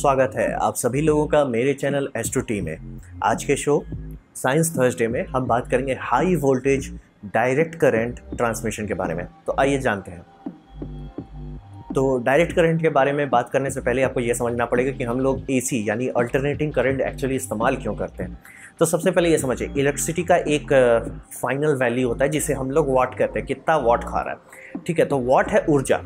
स्वागत है आप सभी लोगों का मेरे चैनल एस्ट्रो टी में। आज के शो साइंस थर्सडे में हम बात करेंगे high voltage direct current transmission के बारे में। तो आइए जानते हैं। तो डायरेक्ट करंट के बारे में बात करने से पहले आपको ये समझना पड़ेगा कि हम लोग एसी यानी अल्टरनेटिंग करंट एक्चुअली इस्तेमाल क्यों करते हैं। तो सबसे पहले ये समझिए, इलेक्ट्रिसिटी का एक फाइनल वैल्यू होता है जिसे हम लोग वाट कहते हैं, कितना वाट खा रहा है, ठीक है। तो वाट है ऊर्जा।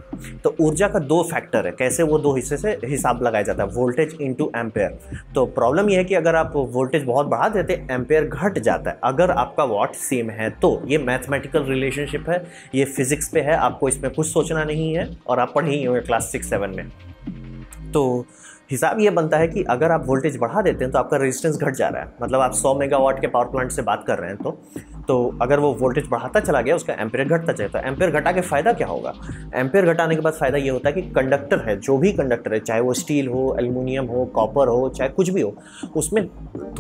तो ऊर्जा का दो फैक्टर है, कैसे वो दो हिस्से से हिसाब लगाया जाता है, वोल्टेज इंटू एम्पेयर। तो प्रॉब्लम ये है कि अगर आप वोल्टेज बहुत बढ़ा देते हैं एम्पेयर घट जाता है, अगर आपका वाट सेम है। तो ये मैथमेटिकल रिलेशनशिप है, ये फिजिक्स पे है, आपको इसमें कुछ सोचना नहीं है और आप पढ़ ही होंगे क्लास 6-7 में। तो हिसाब ये बनता है कि अगर आप वोल्टेज बढ़ा देते हैं तो आपका रेजिस्टेंस घट जा रहा है। मतलब आप 100 मेगावाट के पावर प्लांट से बात कर रहे हैं तो अगर वो वोल्टेज बढ़ाता चला गया, उसका एम्पेयर घटता जाता है। एम्पेयर घटा के फ़ायदा क्या होगा? एम्पेयर घटाने के बाद फ़ायदा ये होता है कि कंडक्टर है, जो भी कंडक्टर है, चाहे वो स्टील हो, एल्यूमिनियम हो, कॉपर हो, चाहे कुछ भी हो, उसमें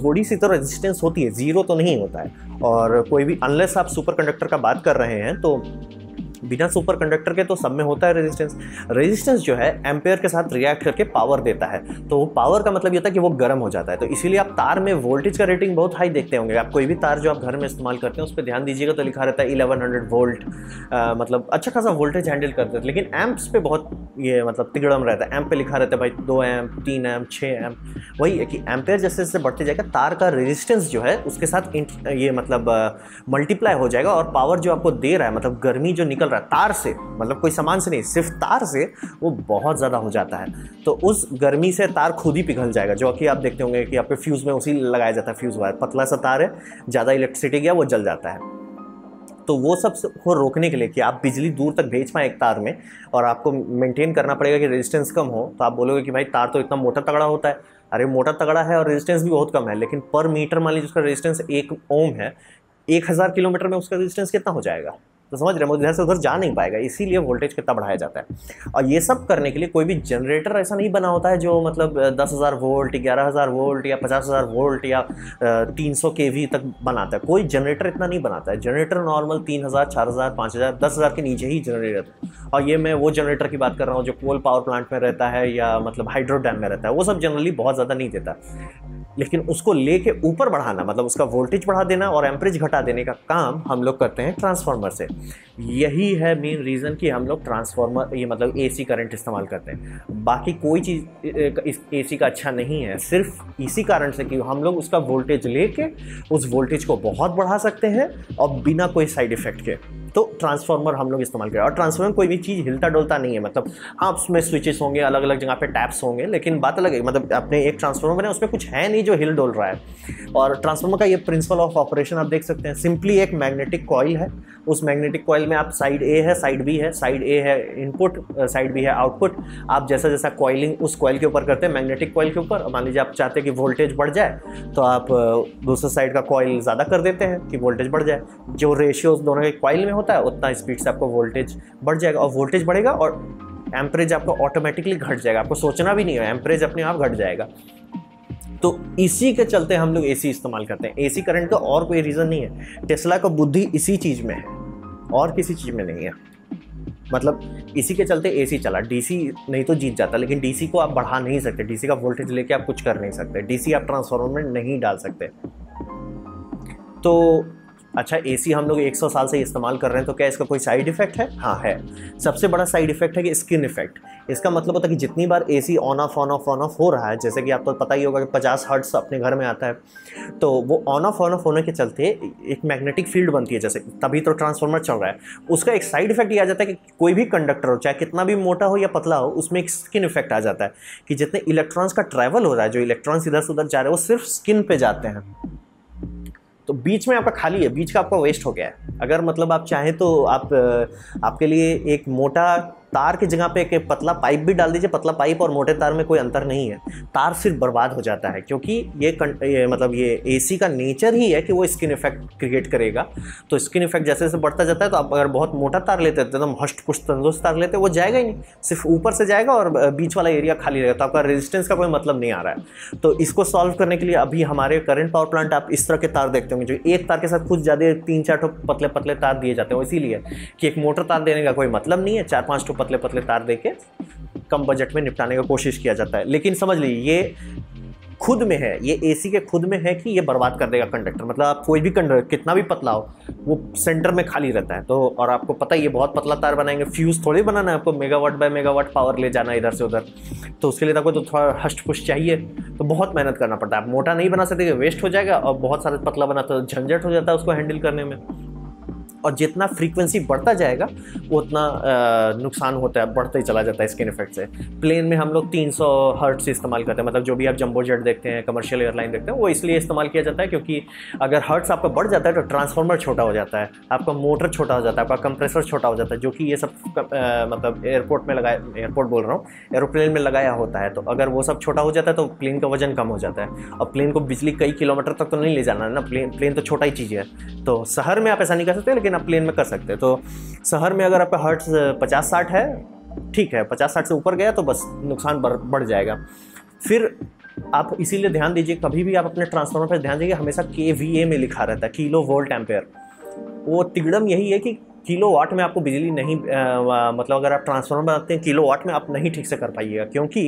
थोड़ी सी तो रेजिस्टेंस होती है, जीरो तो नहीं होता है। और कोई भी, अनलेस आप सुपर कंडक्टर का बात कर रहे हैं, तो बिना सुपर कंडक्टर के तो सब में होता है रेजिस्टेंस। रेजिस्टेंस जो है एम्पेयर के साथ रिएक्ट करके पावर देता है। तो पावर का मतलब ये होता है कि वो गर्म हो जाता है। तो इसीलिए आप तार में वोल्टेज का रेटिंग बहुत हाई देखते होंगे। आप कोई भी तार जो आप घर में इस्तेमाल करते हैं उस पर ध्यान दीजिएगा तो लिखा रहता है 1100 वोल्ट, मतलब अच्छा खासा वोल्टेज हैंडल करते थे। लेकिन एम्प्स पे बहुत ये मतलब तिगड़म रहता है। एम्प पे लिखा रहता है भाई 2 एम्प 3 एम्प 6 एम्प। वही है कि एम्पेयर जैसे जैसे बढ़ते जाएगा तार का रेजिस्टेंस जो है उसके साथ ये मतलब मल्टीप्लाई हो जाएगा और पावर जो आपको दे रहा है, मतलब गर्मी जो निकल तार से, मतलब कोई सामान से नहीं, सिर्फ तार से, वो बहुत ज्यादा हो जाता है। तो उस गर्मी से तार खुद ही पिघल जाएगा, जो कि आप देखते होंगे कि आपके फ्यूज में उसी लगाया जाता है, फ्यूज वायर। पतला सा तार है, ज्यादा इलेक्ट्रिसिटी गया वो जल जाता है। तो वो सब को रोकने के लिए कि आप बिजली दूर तक भेज पाएँ एक तार में, और आपको मेंटेन करना पड़ेगा कि रेजिस्टेंस कम हो। तो आप बोलोगे कि भाई तार तो इतना मोटा तगड़ा होता है, अरे मोटा तगड़ा है और रेजिस्टेंस भी बहुत कम है, लेकिन पर मीटर मान लीजिए उसका रेजिस्टेंस 1 ओम है, 1000 किलोमीटर में उसका रेजिस्टेंस कितना हो जाएगा? तो समझ रहे हैं, मुझे इधर से उधर जा नहीं पाएगा। इसीलिए वोल्टेज कितना बढ़ाया जाता है। और ये सब करने के लिए कोई भी जनरेटर ऐसा नहीं बना होता है जो मतलब 10,000 वोल्ट, 11,000 वोल्ट या 50,000 वोल्ट या 300 kV तक बनाता है। कोई जनरेटर इतना नहीं बनाता है। जनरेटर नॉर्मल 3,000, 4,000, 5,000, 10,000 के नीचे ही जनरेटर। और ये मैं वो जनरेटर की बात कर रहा हूँ जो कोल पावर प्लांट में रहता है या मतलब हाइड्रो डैम में रहता है, वो सब जनरली बहुत ज़्यादा नहीं देता। लेकिन उसको लेके ऊपर बढ़ाना, मतलब उसका वोल्टेज बढ़ा देना और एम्परेज घटा देने का काम हम लोग करते हैं ट्रांसफार्मर से। यही है मेन रीज़न कि हम लोग ट्रांसफार्मर, ये मतलब एसी करंट इस्तेमाल करते हैं। बाकी कोई चीज़ इस एसी का अच्छा नहीं है, सिर्फ इसी कारण से कि हम लोग उसका वोल्टेज लेके उस वोल्टेज को बहुत बढ़ा सकते हैं और बिना कोई साइड इफेक्ट के। तो ट्रांसफार्मर हम लोग इस्तेमाल करें। और ट्रांसफार्मर कोई भी चीज़ हिलता डुलता नहीं है, मतलब हाँ उसमें स्विचेस होंगे, अलग अलग जगह पे टैप्स होंगे, लेकिन बात अलग है। मतलब अपने एक ट्रांसफार्मर बने उसमें कुछ है नहीं जो हिल डुल रहा है। और ट्रांसफार्मर का ये प्रिंसिपल ऑफ ऑपरेशन आप देख सकते हैं, सिंपली एक मैग्नेटिक कॉइल है। उस मैग्नेटिक कॉइल में आप साइड ए है, साइड बी है, साइड ए है इनपुट, साइड बी है आउटपुट। आप जैसा जैसा कॉइलिंग उस कॉइल के ऊपर करते हैं, मैग्नेटिक कॉइल के ऊपर, मान लीजिए आप चाहते हैं कि वोल्टेज बढ़ जाए तो आप दूसरे साइड का कॉइल ज़्यादा कर देते हैं कि वोल्टेज बढ़ जाए। जो रेशियोज दोनों के कॉइल में होता है उतना स्पीड से आपको वोल्टेज बढ़ जाएगा, और वोल्टेज बढ़ेगा और एम्परेज आपको ऑटोमेटिकली घट जाएगा। आपको सोचना भी नहीं है, एम्परेज अपने आप घट जाएगा। तो इसी के चलते हम लोग एसी इस्तेमाल करते हैं। एसी करंट का और कोई रीज़न नहीं है। टेस्ला का बुद्धि इसी चीज़ में है और किसी चीज़ में नहीं है। मतलब इसी के चलते एसी चला। डीसी नहीं तो जीत जाता, लेकिन डीसी को आप बढ़ा नहीं सकते। डीसी का वोल्टेज लेके आप कुछ कर नहीं सकते। डीसी आप ट्रांसफार्मर में नहीं डाल सकते। तो अच्छा, एसी हम लोग 100 साल से इस्तेमाल कर रहे हैं, तो क्या इसका कोई साइड इफेक्ट है? हाँ है। सबसे बड़ा साइड इफेक्ट है कि स्किन इफेक्ट। इसका मतलब होता है कि जितनी बार एसी ऑन ऑफ हो रहा है, जैसे कि आपको पता ही होगा कि 50 हर्ट्स अपने घर में आता है, तो वो ऑन ऑफ होने के चलते एक मैग्नेटिक फील्ड बनती है, जैसे तभी तो ट्रांसफार्मर चल रहा है। उसका एक साइड इफेक्ट ये आ जाता है कि कोई भी कंडक्टर हो, चाहे कितना भी मोटा हो या पतला हो, उसमें एक स्किन इफेक्ट आ जाता है कि जितने इलेक्ट्रॉन्स का ट्रैवल हो रहा है, जो इलेक्ट्रॉन्स इधर से उधर जा रहे हैं, वो सिर्फ स्किन पे जाते हैं। तो बीच में आपका खाली है, बीच का आपका वेस्ट हो गया है। अगर मतलब आप चाहें तो आप आपके लिए एक मोटा तार की जगह पे एक पतला पाइप भी डाल दीजिए। पतला पाइप और मोटे तार में कोई अंतर नहीं है। तार सिर्फ बर्बाद हो जाता है, क्योंकि ये मतलब ये एसी का नेचर ही है कि वो स्किन इफेक्ट क्रिएट करेगा। तो स्किन इफेक्ट जैसे जैसे बढ़ता जाता है, तो आप अगर बहुत मोटा तार लेते हैं तो हष्ट पुष्ट तंदुरुस्त तार लेते हैं, वो जाएगा ही नहीं, सिर्फ ऊपर से जाएगा और बीच वाला एरिया खाली रहेगा। तो आपका रेजिस्टेंस का कोई मतलब नहीं आ रहा है। तो इसको सॉल्व करने के लिए अभी हमारे करंट पावर प्लांट आप इस तरह के तार देखते होंगे, जो एक तार के साथ कुछ ज़्यादा 3-4 पतले पतले तार दिए जाते हैं। इसीलिए कि एक मोटा तार देने का कोई मतलब नहीं है, 4-5 पतले पतले तार देके कम बजट में निपटाने का कोशिश किया जाता है। लेकिन समझ लीजिए ये खुद में है, ये एसी के खुद में है कि ये बर्बाद कर देगा कंडक्टर। मतलब आप कोई भी कंडक्टर कितना भी पतला हो वो सेंटर में खाली रहता है। तो और आपको पता ही है बहुत पतला तार बनाएंगे, फ्यूज़ थोड़ी बनाना है आपको, मेगावाट बाय मेगावाट पावर ले जाना है इधर से उधर, तो उसके लिए आपको तो थोड़ा हष्ट पुष्ट चाहिए, तो बहुत मेहनत करना पड़ता है। आप मोटा नहीं बना सकते, वेस्ट हो जाएगा, और बहुत सारा पतला बनाता तो झंझट हो जाता है उसको हैंडल करने में। और जितना फ्रीक्वेंसी बढ़ता जाएगा उतना नुकसान होता है, बढ़ता ही चला जाता है स्किन इफेक्ट से। प्लेन में हम लोग 300 हर्ट्स इस्तेमाल करते हैं, मतलब जो भी आप जंबो जेट देखते हैं, कमर्शियल एयरलाइन देखते हैं, वो इसलिए इस्तेमाल किया जाता है क्योंकि अगर हर्ट्स आपका बढ़ जाता है तो ट्रांसफार्मर छोटा हो जाता है, आपका मोटर छोटा हो जाता है, आपका कंप्रेसर छोटा हो जाता है, जो कि ये सब मतलब एयरपोर्ट में लगाया, एयरपोर्ट बोल रहा हूँ, एरोप्लेन में लगाया होता है। तो अगर वो सब छोटा हो जाता है तो प्लेन का वजन कम हो जाता है, और प्लेन को बिजली कई किलोमीटर तक तो नहीं ले जाना है ना, प्लेन तो छोटा ही चीज़ है। तो शहर में आप ऐसा नहीं कर सकते, आप प्लेन में कर सकते हैं। तो शहर में अगर आपका हर्ट्स 50-60 है, ठीक है, 50-60 से ऊपर गया तो बस नुकसान बढ़ जाएगा। फिर आप इसीलिए ध्यान दीजिए, कभी भी आप अपने ट्रांसफार्मर पर ध्यान दीजिए, हमेशा kVA में लिखा रहता है, किलो वोल्ट एम्पेयर। वो तिगड़म यही है कि किलो वाट में आपको बिजली नहीं मतलब अगर आप ट्रांसफार्मर बनाते हैं किलो वाट में आप नहीं ठीक से कर पाइएगा, क्योंकि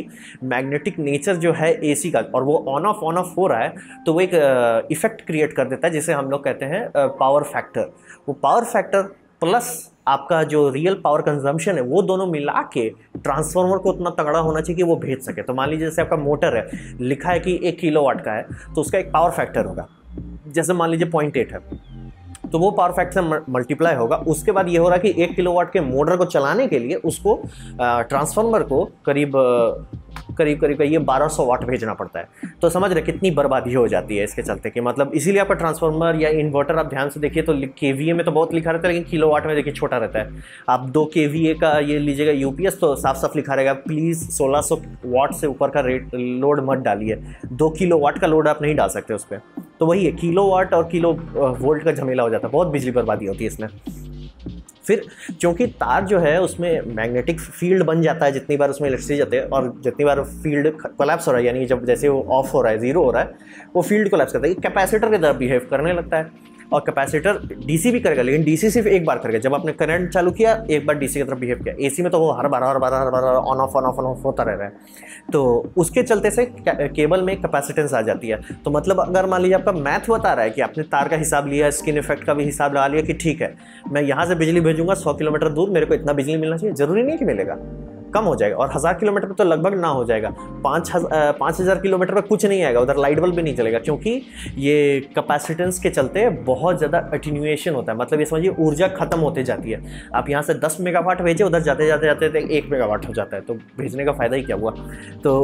मैग्नेटिक नेचर जो है एसी का, और वो ऑन ऑफ हो रहा है, तो वो एक इफेक्ट क्रिएट कर देता है जिसे हम लोग कहते हैं पावर फैक्टर। वो पावर फैक्टर प्लस आपका जो रियल पावर कंजम्पशन है, वो दोनों मिला के ट्रांसफार्मर को उतना तगड़ा होना चाहिए कि वो भेज सके। तो मान लीजिए जैसे आपका मोटर है, लिखा है कि 1 किलो वाट का है, तो उसका एक पावर फैक्टर होगा, जैसे मान लीजिए 0.8 है, तो वो पावर फैक्टर से मल्टीप्लाई होगा। उसके बाद ये हो रहा है कि 1 किलोवाट के मोटर को चलाने के लिए उसको ट्रांसफार्मर को करीब ये 1200 वाट भेजना पड़ता है। तो समझ रहे कितनी बर्बादी हो जाती है इसके चलते, कि मतलब इसीलिए आपका ट्रांसफार्मर या इन्वर्टर आप ध्यान से देखिए तो kVA में तो बहुत लिखा रहता है, लेकिन किलोवाट में देखिए छोटा रहता है। आप 2 kVA का ये लीजिएगा यूपीएस, तो साफ साफ लिखा रहेगा प्लीज़ 1600 वाट से ऊपर का रेट लोड मत डालिए, 2 किलोवाट का लोड आप नहीं डाल सकते उस पर। तो वही है, किलोवाट और किलो वोल्ट का झमेला हो जाता है, बहुत बिजली बर्बादी होती है इसमें। फिर चूँकि तार जो है उसमें मैग्नेटिक फील्ड बन जाता है, जितनी बार उसमें इलेक्ट्रिसिटी जाती है, और जितनी बार फील्ड कोलैप्स हो रहा है, यानी जब जैसे वो ऑफ हो रहा है, जीरो हो रहा है, वो फील्ड कोलैप्स करता है, कैपेसिटर की तरह बिहेव करने लगता है। और कैपेसिटर डीसी भी करेगा, लेकिन डीसी सिर्फ एक बार करेगा, जब आपने करंट चालू किया एक बार डीसी की तरफ बिहेव किया। एसी में तो वो हर बार ऑन ऑफ होता रह रहा है, तो उसके चलते से केबल में कैपेसिटेंस आ जाती है। तो मतलब अगर मान लीजिए आपका मैथ बता रहा है कि आपने तार का हिसाब लिया, स्किन इफेक्ट का भी हिसाब लगा लिया कि ठीक है मैं यहाँ से बिजली भेजूँगा 100 किलोमीटर दूर, मेरे को इतना बिजली मिलना चाहिए, ज़रूरी नहीं कि मिलेगा, कम हो जाएगा। और 1000 किलोमीटर पर तो लगभग ना हो जाएगा, 5000 किलोमीटर पर कुछ नहीं आएगा, उधर लाइट बल्ब भी नहीं चलेगा, क्योंकि ये कैपेसिटेंस के चलते बहुत ज़्यादा एटीन्यूएशन होता है। मतलब ये समझिए ऊर्जा खत्म होते जाती है, आप यहाँ से 10 मेगावाट भेजे, उधर जाते जाते जाते जाते 1 मेगावाट हो जाता है, तो भेजने का फ़ायदा ही क्या हुआ। तो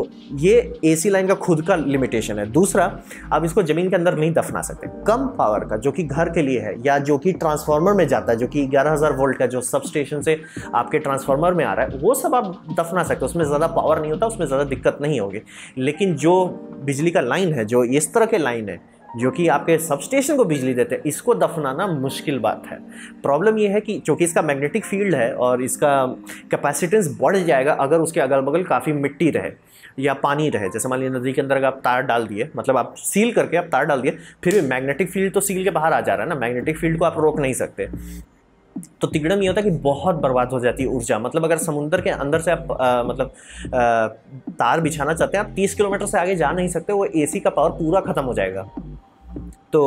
ये AC लाइन का खुद का लिमिटेशन है। दूसरा, आप इसको ज़मीन के अंदर नहीं दफना सकते। कम पावर का जो कि घर के लिए है, या जो कि ट्रांसफार्मर में जाता है, जो कि 11000 वोल्ट का जो सब स्टेशन से आपके ट्रांसफार्मर में आ रहा है, वो सब आप दफना सकते, उसमें ज़्यादा पावर नहीं होता, उसमें ज़्यादा दिक्कत नहीं होगी। लेकिन जो बिजली का लाइन है, जो इस तरह के लाइन है जो कि आपके सबस्टेशन को बिजली देते हैं, इसको दफनाना मुश्किल बात है। प्रॉब्लम यह है कि चूँकि इसका मैग्नेटिक फील्ड है और इसका कैपेसिटेंस बढ़ जाएगा अगर उसके अगल बगल काफ़ी मिट्टी रहे या पानी रहे। जैसे मान लीजिए नदी के अंदर आप तार डाल दिए, मतलब आप सील करके आप तार डाल दिए, फिर भी मैग्नेटिक फील्ड तो सील के बाहर आ जा रहा है ना, मैग्नेटिक फील्ड को आप रोक नहीं सकते। तो तिगड़म ये होता है कि बहुत बर्बाद हो जाती है ऊर्जा। मतलब अगर समुद्र के अंदर से आप तार बिछाना चाहते हैं, आप 30 किलोमीटर से आगे जा नहीं सकते, वो एसी का पावर पूरा ख़त्म हो जाएगा। तो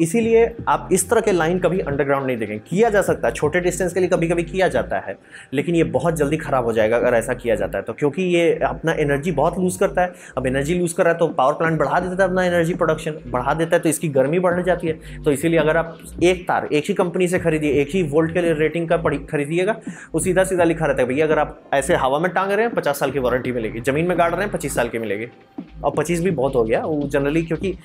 इसीलिए आप इस तरह के लाइन कभी अंडरग्राउंड नहीं देखेंगे। किया जा सकता है छोटे डिस्टेंस के लिए, कभी कभी किया जाता है, लेकिन ये बहुत जल्दी ख़राब हो जाएगा अगर ऐसा किया जाता है तो, क्योंकि ये अपना एनर्जी बहुत लूज़ करता है। अब एनर्जी लूज़ कर रहा है तो पावर प्लांट बढ़ा देता है, अपना एनर्जी प्रोडक्शन बढ़ा देता है, तो इसकी गर्मी बढ़ जाती है। तो इसीलिए अगर आप एक तार एक ही कंपनी से खरीदिए, एक ही वोल्ट के लिए रेटिंग का खरीदिएगा, वो सीधा सीधा लिखा रहता है भैया अगर आप ऐसे हवा में टांग रहे हैं 50 साल की वारंटी मिलेगी, ज़मीन में गाड़ रहे हैं 25 साल की मिलेगी। और 25 भी बहुत हो गया वो जनरली, क्योंकि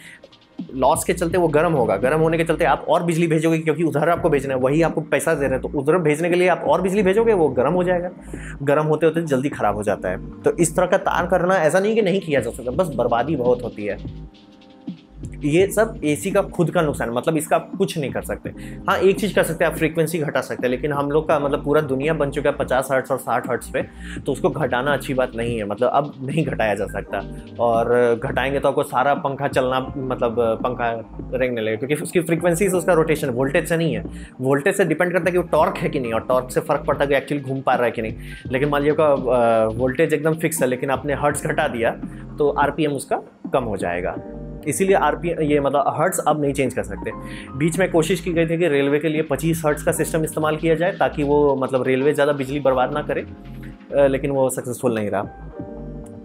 लॉस के चलते वो गर्म होगा, गर्म होने के चलते आप और बिजली भेजोगे, क्योंकि उधर आपको भेजना है, वही आपको पैसा दे रहे हैं, तो उधर भेजने के लिए आप और बिजली भेजोगे, वो गर्म हो जाएगा, गर्म होते होते जल्दी ख़राब हो जाता है। तो इस तरह का तार करना ऐसा नहीं कि नहीं किया जा सकता, बस बर्बादी बहुत होती है। ये सब एसी का खुद का नुकसान है, मतलब इसका आप कुछ नहीं कर सकते। हाँ, एक चीज़ कर सकते हैं, आप फ्रीक्वेंसी घटा सकते हैं, लेकिन हम लोग का मतलब पूरा दुनिया बन चुका है 50 हर्ट्स और 60 हर्ट्स पे, तो उसको घटाना अच्छी बात नहीं है, मतलब अब नहीं घटाया जा सकता। और घटाएंगे तो आपको सारा पंखा चलना, मतलब पंखा रेंगने लगेगा, क्योंकि उसकी फ्रीक्वेंसी से उसका रोटेशन वोल्टेज से नहीं है, वोल्टेज से डिपेंड करता है कि वो टॉर्क है कि नहीं, और टॉर्क से फ़र्क पड़ता है कि एक्चुअली घूम पा रहा है कि नहीं। लेकिन मान लीजिए का वोल्टेज एकदम फिक्स है, लेकिन आपने हर्ट्स घटा दिया तो RPM उसका कम हो जाएगा, इसीलिए RPM ये मतलब हर्ट्स अब नहीं चेंज कर सकते। बीच में कोशिश की गई थी कि रेलवे के लिए 25 हर्ट्स का सिस्टम इस्तेमाल किया जाए ताकि वो मतलब रेलवे ज़्यादा बिजली बर्बाद ना करे, लेकिन वो सक्सेसफुल नहीं रहा।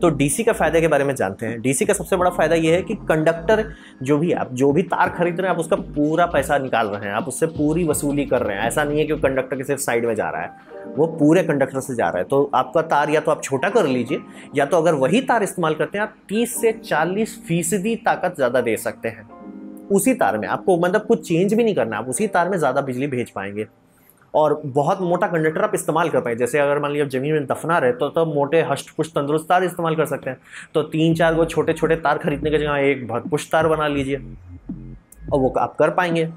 तो DC का फ़ायदे के बारे में जानते हैं। DC का सबसे बड़ा फ़ायदा यह है कि कंडक्टर जो भी आप जो भी तार खरीद रहे हैं, आप उसका पूरा पैसा निकाल रहे हैं, आप उससे पूरी वसूली कर रहे हैं। ऐसा नहीं है कि वो कंडक्टर के सिर्फ साइड में जा रहा है, वो पूरे कंडक्टर से जा रहा है। तो आपका तार या तो आप छोटा कर लीजिए, या तो अगर वही तार इस्तेमाल करते हैं आप 30 से 40% ताकत ज़्यादा दे सकते हैं उसी तार में। आपको मतलब कुछ चेंज भी नहीं करना, आप उसी तार में ज़्यादा बिजली भेज पाएंगे। और बहुत मोटा कंडक्टर आप इस्तेमाल कर पाए, जैसे अगर मान लीजिए आप ज़मीन में दफना रहे तो मोटे हष्टपुष्ट तंदुरुस्त तार इस्तेमाल कर सकते हैं। तो 3-4 वो छोटे छोटे तार खरीदने की जगह एक भरपुष्ट तार बना लीजिए और वो आप कर पाएंगे।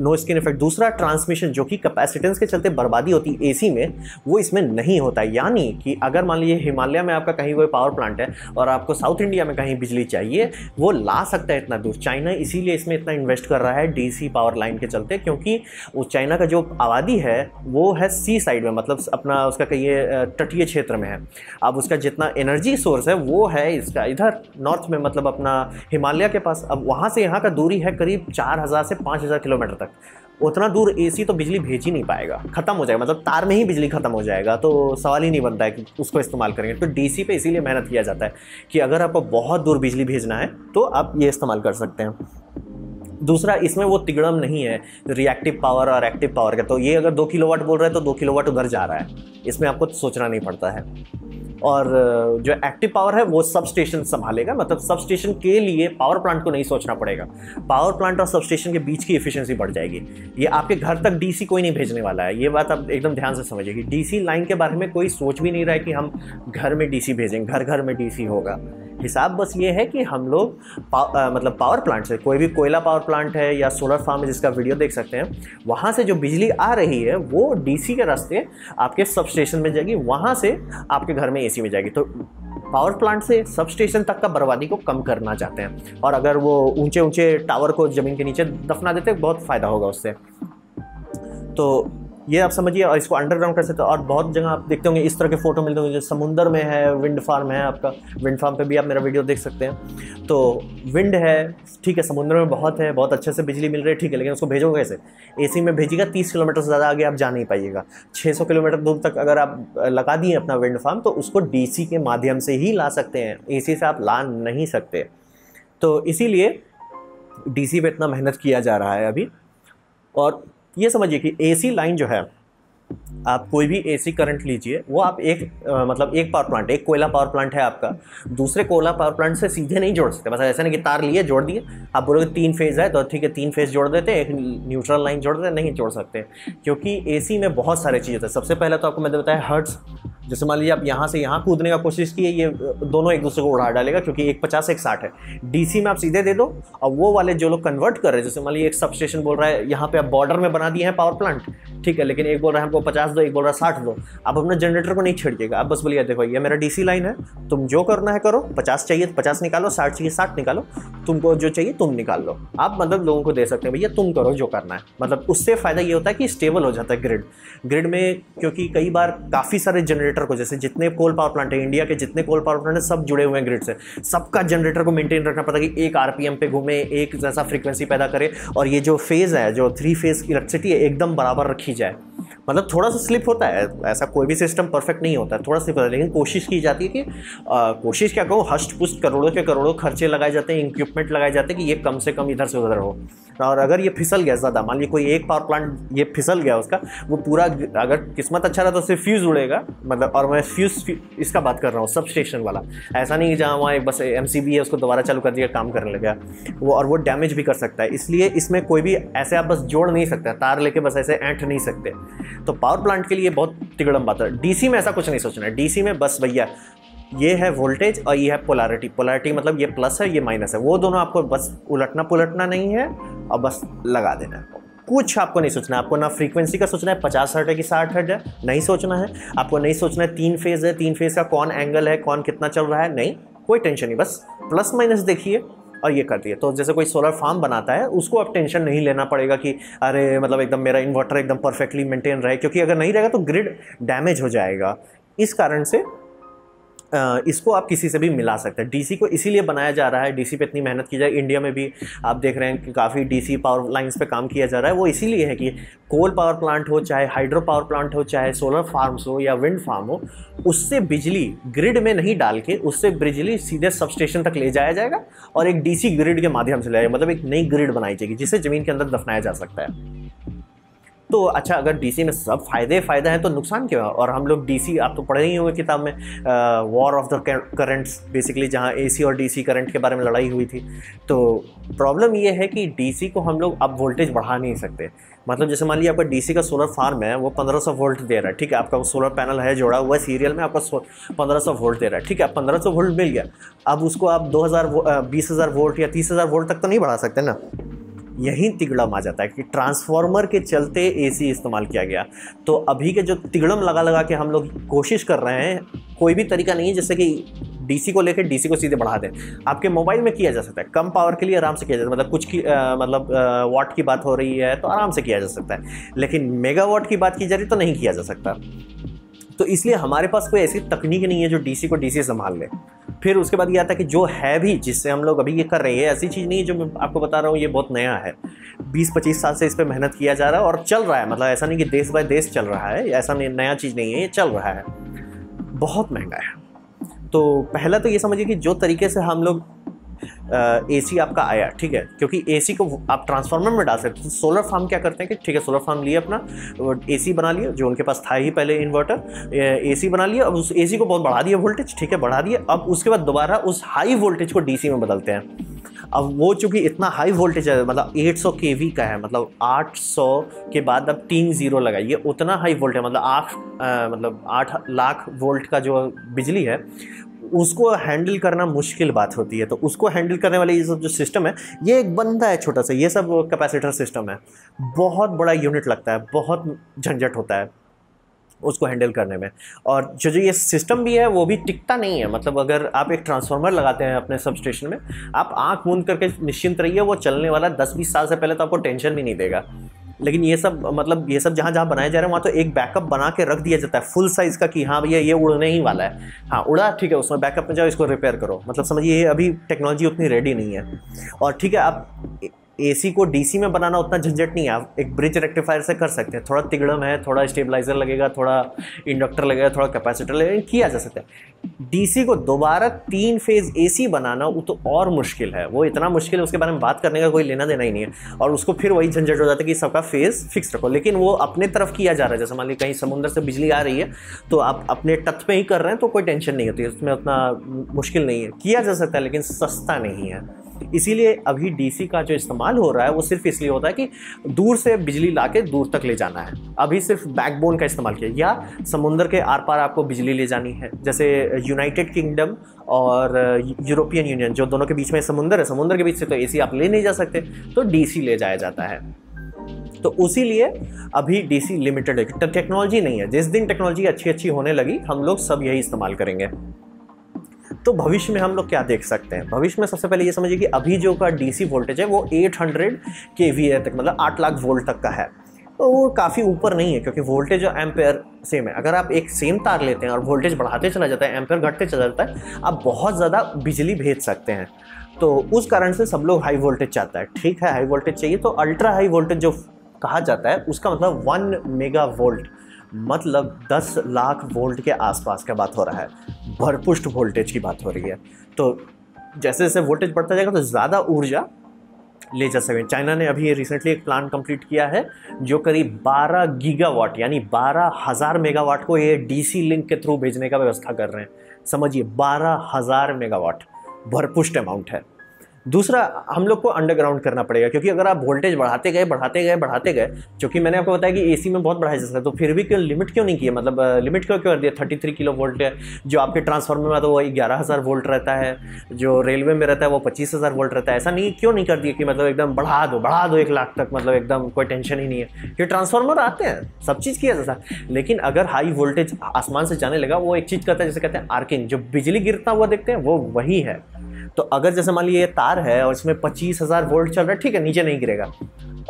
No skin effect. दूसरा, ट्रांसमिशन जो कि कैपेसिटेंस के चलते बर्बादी होती है AC में, वो इसमें नहीं होता है। यानी कि अगर मान लीजिए हिमालय में आपका कहीं कोई पावर प्लांट है और आपको साउथ इंडिया में कहीं बिजली चाहिए, वो ला सकता है इतना दूर। चाइना इसीलिए इसमें इतना इन्वेस्ट कर रहा है DC पावर लाइन के चलते, क्योंकि वो चाइना का जो आबादी है वो है सी साइड में, मतलब अपना उसका कहिए तटीय क्षेत्र में है। अब उसका जितना एनर्जी सोर्स है वो है इसका इधर नॉर्थ में, मतलब अपना हिमालय के पास। अब वहाँ से यहाँ का दूरी है करीब 4000 से 5000 किलोमीटर तक। उतना दूर AC तो बिजली भेज ही नहीं पाएगा, खत्म हो जाएगा, मतलब तार में ही बिजली खत्म हो जाएगा। तो सवाल ही नहीं बनता है कि उसको इस्तेमाल करेंगे। तो DC पे इसीलिए मेहनत किया जाता है कि अगर आपको बहुत दूर बिजली भेजना है तो आप ये इस्तेमाल कर सकते हैं। दूसरा, इसमें वो तिगड़म नहीं है रिएक्टिव पावर और एक्टिव पावर का। तो ये अगर 2 किलोवाट बोल रहा है तो 2 किलोवाट उधर जा रहा है, इसमें आपको सोचना नहीं पड़ता है। और जो एक्टिव पावर है वो सब स्टेशन संभालेगा, मतलब सब स्टेशन के लिए पावर प्लांट को नहीं सोचना पड़ेगा। पावर प्लांट और सब स्टेशन के बीच की एफिशिएंसी बढ़ जाएगी। ये आपके घर तक DC कोई नहीं भेजने वाला है, ये बात आप एकदम ध्यान से समझिएगी। DC लाइन के बारे में कोई सोच भी नहीं रहा है कि हम घर में DC भेजेंगे, घर घर में DC होगा। हिसाब बस ये है कि हम लोग मतलब पावर प्लांट से, कोई भी कोयला पावर प्लांट है या सोलर फार्म है जिसका वीडियो देख सकते हैं, वहाँ से जो बिजली आ रही है वो DC के रास्ते आपके सबस्टेशन में जाएगी, वहाँ से आपके घर में AC में जाएगी। तो पावर प्लांट से सबस्टेशन तक का बर्बादी को कम करना चाहते हैं। और अगर वो ऊंचे ऊंचे टावर को ज़मीन के नीचे दफना देते बहुत फ़ायदा होगा उससे। तो ये आप समझिए, और इसको अंडरग्राउंड कर सकते हैं। और बहुत जगह आप देखते होंगे इस तरह के फोटो मिलते होंगे, जैसे समुंदर में है, विंड फार्म है आपका, विंड फार्म पे भी आप मेरा वीडियो देख सकते हैं। तो विंड है, ठीक है, समुंदर में बहुत है, बहुत अच्छे से बिजली मिल रही है, ठीक है, लेकिन उसको भेजोगे कैसे? AC में भेजिएगा, 30 किलोमीटर से ज़्यादा आगे आप जा नहीं पाइएगा। 600 किलोमीटर दूर तक अगर आप लगा दिए अपना विंड फार्म तो उसको DC के माध्यम से ही ला सकते हैं, AC से आप ला नहीं सकते। तो इसीलिए DC पे इतना मेहनत किया जा रहा है अभी। और ये समझिए कि AC लाइन जो है, आप कोई भी AC करंट लीजिए, वो आप एक पावर प्लांट, एक कोयला पावर प्लांट है आपका, दूसरे कोयला पावर प्लांट से सीधे नहीं जोड़ सकते। मतलब ऐसा नहीं कि तार लिए जोड़ दिए। आप बोलोगे 3 फेज़ है तो ठीक है 3 फेज़ जोड़ देते, एक न्यूट्रल लाइन जोड़ देते, नहीं जोड़ सकते, क्योंकि AC में बहुत सारे चीज़ें थे। सबसे पहले तो आपको मैंने बताया हर्ट्स। जैसे मान लीजिए आप यहाँ से यहाँ कूदने का कोशिश किए, ये दोनों एक दूसरे को उड़ा डालेगा, क्योंकि एक 50 एक 60 है। DC में आप सीधे दे दो, और वो वाले जो लोग कन्वर्ट कर रहे हैं, जैसे मान लीजिए एक सब स्टेशन बोल रहा है, यहाँ पे आप बॉर्डर में बना दिए हैं पावर प्लांट, ठीक है, लेकिन एक बोल रहा है हमको 50 दो, एक बोल रहा है 60 दो। आप अपना जनरेटर को नहीं छेड़िएगा, आप बस बोलिए देखो ये मेरा DC लाइन है, तुम जो करना है करो, 50 चाहिए तो 50 निकालो, 60 चाहिए 60 निकालो, तुमको जो चाहिए तुम निकाल लो। आप मतलब लोगों को दे सकते हैं भैया तुम करो जो करना है। मतलब उससे फ़ायदा ये होता है कि स्टेबल हो जाता है ग्रिड में, क्योंकि कई बार काफ़ी सारे जनरेटर को, जैसे जितने कोल पावर प्लांट है, इंडिया के जितने कोल पावर प्लांट हैं सब जुड़े हुए हैं ग्रिड से, सबका जनरेटर को मेंटेन रखना पड़ता है कि एक RPM पे घूमे, एक जैसा फ्रीक्वेंसी पैदा करे, और ये जो फेज़ है, जो 3 फेज़ इलेक्ट्रिसिटी है, एकदम बराबर रखी जाए। मतलब थोड़ा सा स्लिप होता है, ऐसा कोई भी सिस्टम परफेक्ट नहीं होता है, थोड़ा स्लिप होता है, लेकिन कोशिश की जाती है कि कोशिश क्या करो, हष्ट पुष्ट करोड़ों के करोड़ों खर्चे लगाए जाते हैं, इक्विपमेंट लगाए जाते हैं कि ये कम से कम इधर से उधर हो। और अगर ये फिसल गया ज़्यादा, मान लीजिए कोई एक पावर प्लांट ये फिसल गया उसका, वो पूरा अगर किस्मत अच्छा रहा तो उससे फ्यूज़ उड़ेगा, मतलब, और मैं फ्यूज़ इसका बात कर रहा हूँ सब स्टेशन वाला, ऐसा नहीं कि जहाँ वहाँ एक बस MCB है उसको दोबारा चालू कर दिया काम करने लगा वो, और वो डैमेज भी कर सकता है। इसलिए इसमें कोई भी ऐसे आप बस जोड़ नहीं सकते, तार लेके बस ऐसे ऐंठ नहीं सकते। तो पावर प्लांट के लिए बहुत तिगड़म बात है। DC में ऐसा कुछ नहीं सोचना है, DC में बस भैया ये है वोल्टेज और ये है पोलैरिटी। पोलैरिटी मतलब ये प्लस है ये माइनस है, वो दोनों आपको बस उलटना पुलटना नहीं है और बस लगा देना है। कुछ आपको नहीं सोचना, आपको ना फ्रीक्वेंसी का सोचना है 50 हर्ट्ज है कि 60 हर्ट्ज है, नहीं सोचना है। आपको नहीं सोचना है 3 फेज़ है, 3 फेज़ का कौन एंगल है, कौन कितना चल रहा है, नहीं, कोई टेंशन नहीं। बस प्लस माइनस देखिए और ये कर दिए। तो जैसे कोई सोलर फार्म बनाता है उसको अब टेंशन नहीं लेना पड़ेगा कि अरे मतलब एकदम मेरा इन्वर्टर एकदम परफेक्टली मेंटेन रहे, क्योंकि अगर नहीं रहेगा तो ग्रिड डैमेज हो जाएगा। इस कारण से इसको आप किसी से भी मिला सकते हैं। डीसी को इसीलिए बनाया जा रहा है, डीसी पे इतनी मेहनत की जाए। इंडिया में भी आप देख रहे हैं कि काफ़ी डीसी पावर लाइन्स पे काम किया जा रहा है। वो इसीलिए है कि कोल पावर प्लांट हो, चाहे हाइड्रो पावर प्लांट हो, चाहे सोलर फार्म्स हो या विंड फार्म हो, उससे बिजली ग्रिड में नहीं डाल के उससे बिजली सीधे सबस्टेशन तक ले जाया जाएगा और एक डीसी ग्रिड के माध्यम से ले जाएगा, मतलब एक नई ग्रिड बनाई जाएगी जिसे ज़मीन के अंदर दफनाया जा सकता है। तो अच्छा, अगर डीसी में सब फ़ायदे फ़ायदा है तो नुकसान क्यों है? और हम लोग डीसी, आप तो पढ़े ही होंगे किताब में war of the currents, basically जहां एसी और डीसी करंट के बारे में लड़ाई हुई थी। तो प्रॉब्लम ये है कि डीसी को हम लोग अब वोल्टेज बढ़ा नहीं सकते। मतलब जैसे मान लीजिए आपका डीसी का सोलर फार्म है, वो 1500 वोल्ट दे रहा है, ठीक है, आपका सोलर पैनल है जोड़ा हुआ सीरियल में, आपका 1500 वोल्ट दे रहा है, ठीक है, 1500 वोल्ट मिल गया। अब उसको आप 2000 वोल्ट या 30,000 वोल्ट तक तो नहीं बढ़ा सकते ना। यही तिगड़म आ जाता है कि ट्रांसफार्मर के चलते एसी इस्तेमाल किया गया। तो अभी के जो तिगड़म लगा के हम लोग कोशिश कर रहे हैं, कोई भी तरीका नहीं है जैसे कि डीसी को लेकर डीसी को सीधे बढ़ा दें। आपके मोबाइल में किया जा सकता है, कम पावर के लिए आराम से किया जा सकता है, मतलब कुछ की वाट की बात हो रही है तो आराम से किया जा सकता है, लेकिन मेगावाट की बात की जा रही तो नहीं किया जा सकता। तो इसलिए हमारे पास कोई ऐसी तकनीक नहीं है जो डीसी को डीसी संभाल ले। फिर उसके बाद ये आता है कि जो है भी, जिससे हम लोग अभी ये कर रहे हैं, ऐसी चीज़ नहीं है जो मैं आपको बता रहा हूँ, ये बहुत नया है। 20-25 साल से इस पर मेहनत किया जा रहा है और चल रहा है, मतलब ऐसा नहीं कि देश बाय देश चल रहा है, ऐसा नहीं, नया चीज़ नहीं है, ये चल रहा है। बहुत महंगा है। तो पहला तो ये समझिए कि जो तरीके से हम लोग एसी आपका आया, ठीक है, क्योंकि एसी को आप ट्रांसफार्मर में डाल सकते हैं। सोलर फार्म क्या करते हैं कि ठीक है, सोलर फार्म लिए अपना, एसी बना लिए, जो उनके पास था ही पहले इन्वर्टर, एसी बना लिए। अब उस एसी को बहुत बढ़ा दिया वोल्टेज, ठीक है, बढ़ा दिए। अब उसके बाद दोबारा उस हाई वोल्टेज को डीसी में बदलते हैं। अब वो चूँकि इतना हाई वोल्टेज है, मतलब 800 केवी का है, मतलब 800 के बाद अब 3 0 लगाइए, उतना हाई वोल्ट है, मतलब 8 लाख वोल्ट का जो बिजली है उसको हैंडल करना मुश्किल बात होती है। तो उसको हैंडल करने वाले ये सब जो सिस्टम है, ये एक बनता है छोटा सा, ये सब कैपेसिटर सिस्टम है, बहुत बड़ा यूनिट लगता है, बहुत झंझट होता है उसको हैंडल करने में। और जो जो ये सिस्टम भी है वो भी टिकता नहीं है, मतलब अगर आप एक ट्रांसफार्मर लगाते हैं अपने सबस्टेशन में, आप आँख मूंद करके निश्चिंत रहिए, वो चलने वाला 10-20 साल से पहले तो आपको टेंशन भी नहीं देगा। लेकिन ये सब, मतलब ये सब जहाँ जहाँ बनाए जा रहे हैं वहाँ तो एक बैकअप बना के रख दिया जाता है फुल साइज़ का, कि हाँ भैया ये उड़ने ही वाला है, हाँ उड़ा, ठीक है, उसमें बैकअप में जाओ, इसको रिपेयर करो। मतलब समझिए ये अभी टेक्नोलॉजी उतनी रेडी नहीं है। और ठीक है, आप एसी को डीसी में बनाना उतना झंझट नहीं है, आप एक ब्रिज रेक्टिफायर से कर सकते हैं। थोड़ा तिगड़म है, थोड़ा स्टेबलाइजर लगेगा, थोड़ा इंडक्टर लगेगा, थोड़ा कैपेसिटर लगेगा, किया जा सकता है। डीसी को दोबारा 3 फेज़ एसी बनाना वो तो और मुश्किल है, वो इतना मुश्किल है उसके बारे में बात करने का कोई लेना देना ही नहीं है। और उसको फिर वही झंझट हो जाता है कि सबका फेज़ फिक्स रखो, लेकिन वो अपने तरफ किया जा रहा है। जैसे मान लीजिए कहीं समुद्र से बिजली आ रही है तो आप अपने टच पे ही कर रहे हैं, तो कोई टेंशन नहीं होती, उसमें उतना मुश्किल नहीं है, किया जा सकता है, लेकिन सस्ता नहीं है। इसीलिए अभी डीसी का जो इस्तेमाल हो रहा है वो सिर्फ इसलिए होता है कि दूर से बिजली लाके दूर तक ले जाना है। अभी सिर्फ बैकबोन का इस्तेमाल किया, या समुंदर के आर पार आपको बिजली ले जानी है, जैसे यूनाइटेड किंगडम और यूरोपियन यूनियन, जो दोनों के बीच में समुंदर है, समुंदर के बीच से तो एसी आप ले नहीं जा सकते, तो डीसी ले जाया जाता है। तो उसी लिए अभी डीसी लिमिटेड है, टेक्नोलॉजी नहीं है। जिस दिन टेक्नोलॉजी अच्छी होने लगी हम लोग सब यही इस्तेमाल करेंगे। तो भविष्य में हम लोग क्या देख सकते हैं? भविष्य में सबसे पहले ये समझिए कि अभी जो का डीसी वोल्टेज है वो 800 केवीए तक, मतलब 8 लाख वोल्ट तक का है, तो वो काफ़ी ऊपर नहीं है, क्योंकि वोल्टेज और एम्पेयर सेम है। अगर आप एक सेम तार लेते हैं और वोल्टेज बढ़ाते चला जाता है, एम्पेयर घटते चला जाता है, आप बहुत ज़्यादा बिजली भेज सकते हैं। तो उस कारण से सब लोग हाई वोल्टेज चाहता है, ठीक है, हाई वोल्टेज चाहिए। तो अल्ट्रा हाई वोल्टेज जो कहा जाता है उसका मतलब 1 मेगा वोल्ट, मतलब 10 लाख वोल्ट के आसपास का बात हो रहा है, भरपुष्ट वोल्टेज की बात हो रही है। तो जैसे जैसे वोल्टेज बढ़ता जाएगा तो ज़्यादा ऊर्जा ले जा सकें। चाइना ने अभी रिसेंटली एक प्लान कंप्लीट किया है जो करीब 12 गीगावाट यानी 12,000 मेगावाट को ये डीसी लिंक के थ्रू भेजने का व्यवस्था कर रहे हैं। समझिए 12,000 मेगावाट भरपुष्ट अमाउंट है। दूसरा हम लोग को अंडरग्राउंड करना पड़ेगा, क्योंकि अगर आप वोल्टेज बढ़ाते गए, जो कि मैंने आपको बताया कि एसी में बहुत बढ़ाया जा सकता है, तो फिर भी क्यों लिमिट क्यों नहीं किया, मतलब लिमिट क्यों कर दिया 33 किलो वोल्ट है, जो आपके ट्रांसफार्मर में आता है वो 11,000 वोल्ट रहता है, जो रेलवे में रहता है वो 25,000 वोल्ट रहता है। ऐसा नहीं क्यों नहीं कर दिया कि मतलब एकदम बढ़ा दो 1 लाख तक, मतलब एकदम कोई टेंशन ही नहीं है, ये ट्रांसफार्मर आते हैं सब चीज़ किया जाता है। लेकिन अगर हाई वोल्टेज आसमान से जाने लगा, वो एक चीज़ करता है जैसे कहते हैं आर्किंग, जो बिजली गिरता हुआ देखते हैं वो वही है। तो अगर जैसे मान लीजिए तार है और इसमें 25,000 वोल्ट चल रहा है, ठीक है नीचे नहीं गिरेगा,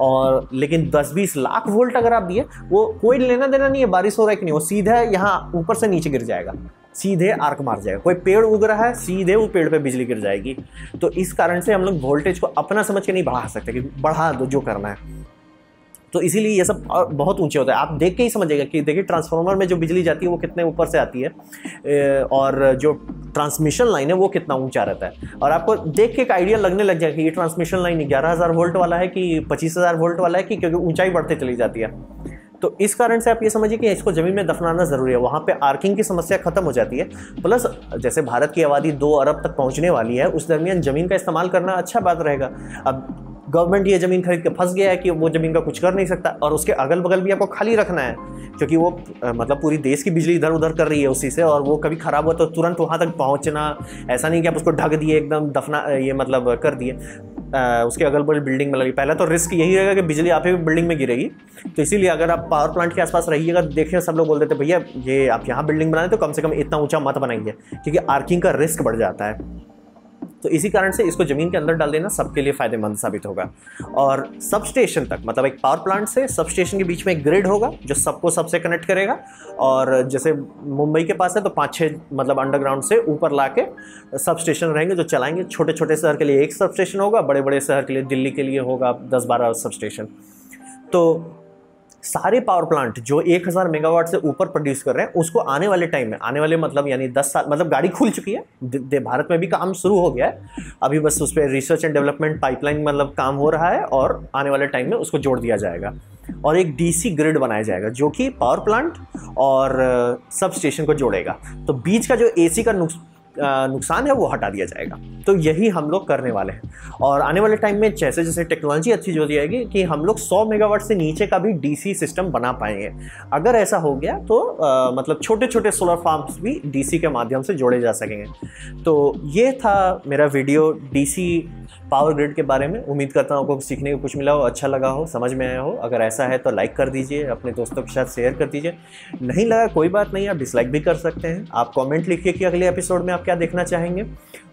और लेकिन 10-20 लाख वोल्ट अगर आप दिए, वो कोई लेना देना नहीं है बारिश हो रहा है कि नहीं, वो सीधा यहाँ ऊपर से नीचे गिर जाएगा, सीधे आर्क मार जाएगा। कोई पेड़ उग रहा है, सीधे वो पेड़ पे बिजली गिर जाएगी। तो इस कारण से हम लोग वोल्टेज को अपना समझ के नहीं बढ़ा सकते कि बढ़ा दो जो करना है। तो इसीलिए ये सब बहुत ऊंचे होता है, आप देख के ही समझेगा कि देखिए ट्रांसफार्मर में जो बिजली जाती है वो कितने ऊपर से आती है, और जो ट्रांसमिशन लाइन है वो कितना ऊंचा रहता है, और आपको देख के एक आइडिया लगने लग जाएगा कि ये ट्रांसमिशन लाइन 11,000 वोल्ट वाला है कि 25,000 वोल्ट वाला है, कि क्योंकि ऊंचाई बढ़ते चली जाती है। तो इस कारण से आप ये समझिए कि इसको ज़मीन में दफनाना ज़रूरी है, वहाँ पे आर्किंग की समस्या खत्म हो जाती है। प्लस जैसे भारत की आबादी 2 अरब तक पहुँचने वाली है, उस दरमियान ज़मीन का इस्तेमाल करना अच्छा बात रहेगा। अब गवर्नमेंट ये ज़मीन खरीद के फंस गया है कि वो ज़मीन का कुछ कर नहीं सकता, और उसके अगल बगल भी आपको खाली रखना है, क्योंकि वो मतलब पूरी देश की बिजली इधर उधर कर रही है उसी से, और वो कभी ख़राब हुआ तो तुरंत वहाँ तक पहुँचना, ऐसा नहीं कि आप उसको ढक दिए एकदम दफना, ये मतलब कर दिए, उसके अगल बगल बिल्डिंग में लगी। पहला तो रिस्क यही रहेगा कि बिजली आप ही बिल्डिंग में गिरेगी, तो इसीलिए अगर आप पावर प्लांट के आसपास रहिएगा, देखिए सब लोग बोल देते भैया ये आप यहाँ बिल्डिंग बनाएं तो कम से कम इतना ऊँचा मत बनाइए, क्योंकि आर्किंग का रिस्क बढ़ जाता है। तो इसी कारण से इसको ज़मीन के अंदर डाल देना सबके लिए फ़ायदेमंद साबित होगा। और सब स्टेशन तक, मतलब एक पावर प्लांट से सब स्टेशन के बीच में एक ग्रिड होगा जो सबको सबसे कनेक्ट करेगा, और जैसे मुंबई के पास है तो 5-6 मतलब अंडरग्राउंड से ऊपर ला के सब स्टेशन रहेंगे जो चलाएंगे। छोटे छोटे शहर के लिए एक सब स्टेशन होगा, बड़े बड़े शहर के लिए दिल्ली के लिए होगा 10-12 सब स्टेशन। तो सारे पावर प्लांट जो 1000 मेगावाट से ऊपर प्रोड्यूस कर रहे हैं, उसको आने वाले टाइम में, आने वाले मतलब यानी 10 साल, मतलब गाड़ी खुल चुकी है, भारत में भी काम शुरू हो गया है, अभी बस उस पर रिसर्च एंड डेवलपमेंट पाइपलाइन मतलब काम हो रहा है, और आने वाले टाइम में उसको जोड़ दिया जाएगा और एक डीसी ग्रिड बनाया जाएगा जो कि पावर प्लांट और सब स्टेशन को जोड़ेगा। तो बीच का जो एसी का नुकसान है वो हटा दिया जाएगा। तो यही हम लोग करने वाले हैं, और आने वाले टाइम में जैसे जैसे टेक्नोलॉजी अच्छी होती जाएगी कि हम लोग 100 मेगावाट से नीचे का भी डीसी सिस्टम बना पाएंगे। अगर ऐसा हो गया तो मतलब छोटे छोटे सोलर फार्म्स भी डीसी के माध्यम से जोड़े जा सकेंगे। तो ये था मेरा वीडियो डीसी पावर ग्रिड के बारे में। उम्मीद करता हूँ आपको सीखने को कुछ मिला हो, अच्छा लगा हो, समझ में आया हो। अगर ऐसा है तो लाइक कर दीजिए, अपने दोस्तों के साथ शेयर कर दीजिए। नहीं लगा कोई बात नहीं, आप डिसलाइक भी कर सकते हैं। आप कमेंट लिखिए कि अगले एपिसोड में आप क्या देखना चाहेंगे,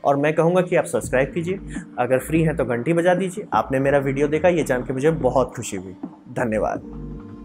और मैं कहूँगा कि आप सब्सक्राइब कीजिए। अगर फ्री हैं तो घंटी बजा दीजिए। आपने मेरा वीडियो देखा, ये जान के मुझे बहुत खुशी हुई। धन्यवाद।